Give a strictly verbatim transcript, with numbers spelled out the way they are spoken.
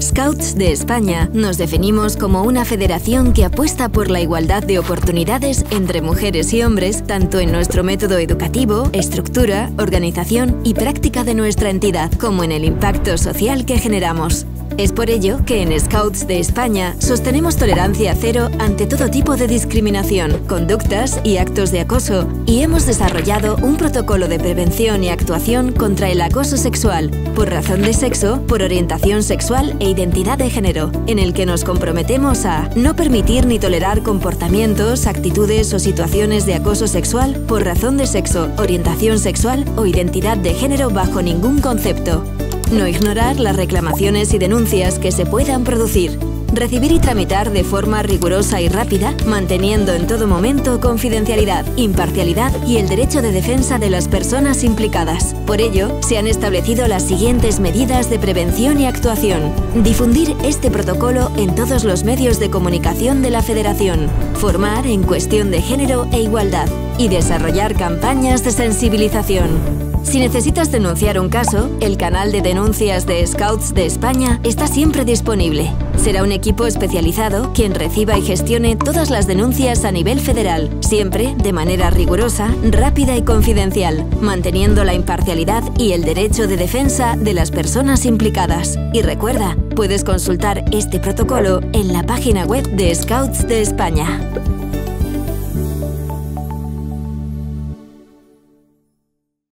Scouts de España nos definimos como una federación que apuesta por la igualdad de oportunidades entre mujeres y hombres, tanto en nuestro método educativo, estructura, organización y práctica de nuestra entidad, como en el impacto social que generamos. Es por ello que en Scouts de España sostenemos tolerancia cero ante todo tipo de discriminación, conductas y actos de acoso, y hemos desarrollado un protocolo de prevención y actuación contra el acoso sexual, por razón de sexo, por orientación sexual e identidad de género, en el que nos comprometemos a no permitir ni tolerar comportamientos, actitudes o situaciones de acoso sexual por razón de sexo, orientación sexual o identidad de género bajo ningún concepto. No ignorar las reclamaciones y denuncias que se puedan producir. Recibir y tramitar de forma rigurosa y rápida, manteniendo en todo momento confidencialidad, imparcialidad y el derecho de defensa de las personas implicadas. Por ello, se han establecido las siguientes medidas de prevención y actuación. Difundir este protocolo en todos los medios de comunicación de la Federación. Formar en cuestión de género e igualdad. Y desarrollar campañas de sensibilización. Si necesitas denunciar un caso, el canal de denuncias de Scouts de España está siempre disponible. Será un equipo especializado quien reciba y gestione todas las denuncias a nivel federal, siempre de manera rigurosa, rápida y confidencial, manteniendo la imparcialidad y el derecho de defensa de las personas implicadas. Y recuerda, puedes consultar este protocolo en la página web de Scouts de España.